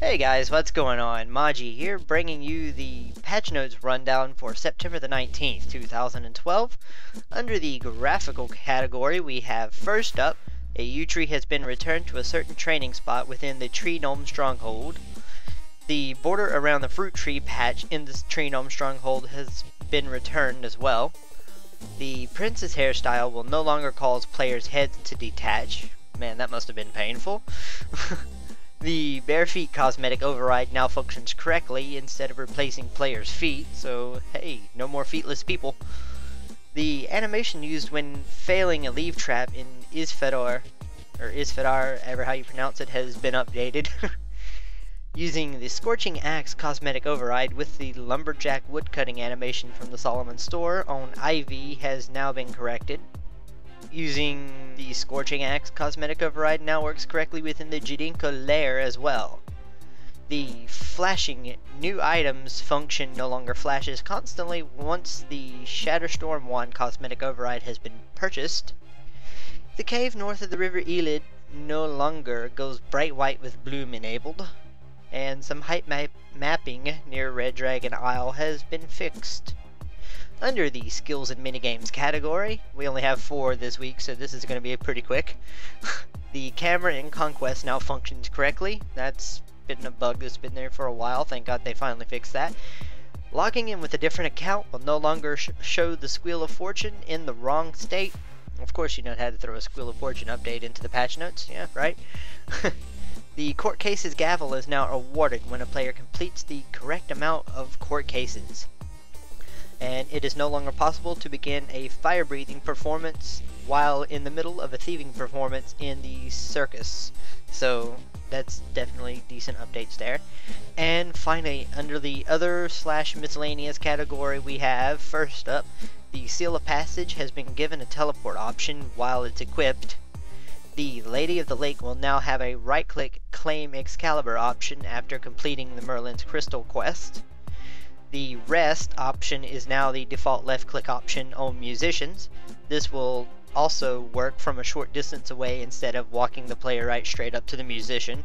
Hey guys, what's going on? Maji here, bringing you the patch notes rundown for September the 19th, 2012. Under the graphical category, we have first up, a yew tree has been returned to a certain training spot within the Tree Gnome Stronghold. The border around the fruit tree patch in the Tree Gnome Stronghold has been returned as well. The Prince's hairstyle will no longer cause players' heads to detach. Man, that must have been painful. The bare feet cosmetic override now functions correctly instead of replacing players' feet, so hey, no more feetless people. The animation used when failing a leave trap in Isfedor, or Isfedar, ever how you pronounce it, has been updated. Using the Scorching Axe Cosmetic Override with the Lumberjack woodcutting animation from the Solomon Store on Ivy has now been corrected. Using the Scorching Axe Cosmetic Override now works correctly within the Jadinko Lair as well. The flashing new items function no longer flashes constantly once the Shatterstorm Wand Cosmetic Override has been purchased. The cave north of the River Elid no longer goes bright white with bloom enabled. And some height mapping near Red Dragon Isle has been fixed. Under the skills and minigames category, we only have 4 this week, so this is going to be pretty quick. The camera in Conquest now functions correctly. That's been a bug that's been there for a while. Thank God they finally fixed that. Logging in with a different account will no longer show the Squeal of Fortune in the wrong state. Of course, you know how to throw a Squeal of Fortune update into the patch notes. Yeah, right? The court cases gavel is now awarded when a player completes the correct amount of court cases. And it is no longer possible to begin a fire-breathing performance while in the middle of a thieving performance in the circus. So that's definitely decent updates there. And finally, under the other / miscellaneous category, we have, first up, the Seal of Passage has been given a teleport option while it's equipped. The Lady of the Lake will now have a right-click Claim Excalibur option after completing the Merlin's Crystal Quest. The Rest option is now the default left-click option on musicians. This will also work from a short distance away instead of walking the player right straight up to the musician.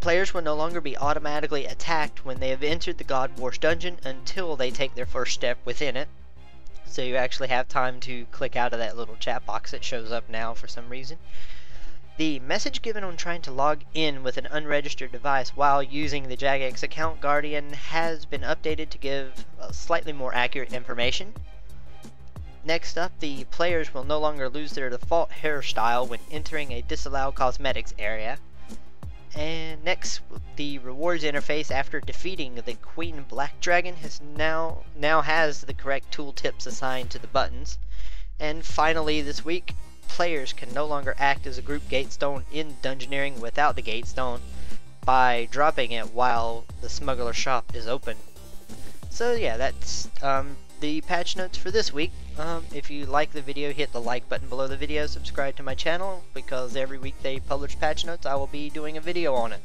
Players will no longer be automatically attacked when they have entered the God Wars dungeon until they take their first step within it. So you actually have time to click out of that little chat box that shows up now for some reason. The message given on trying to log in with an unregistered device while using the Jagex Account Guardian has been updated to give slightly more accurate information. Next up, the players will no longer lose their default hairstyle when entering a Disallow Cosmetics area. And next, the rewards interface after defeating the Queen Black Dragon has now has the correct tooltips assigned to the buttons. And finally this week, players can no longer act as a group Gatestone in Dungeoneering without the Gatestone by dropping it while the smuggler shop is open. So yeah, that's the patch notes for this week. If you like the video, hit the like button below the video, subscribe to my channel, because every week they publish patch notes, I will be doing a video on it.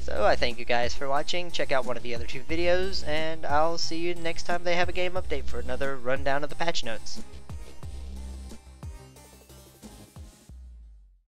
So I thank you guys for watching, check out one of the other 2 videos, and I'll see you next time they have a game update for another rundown of the patch notes.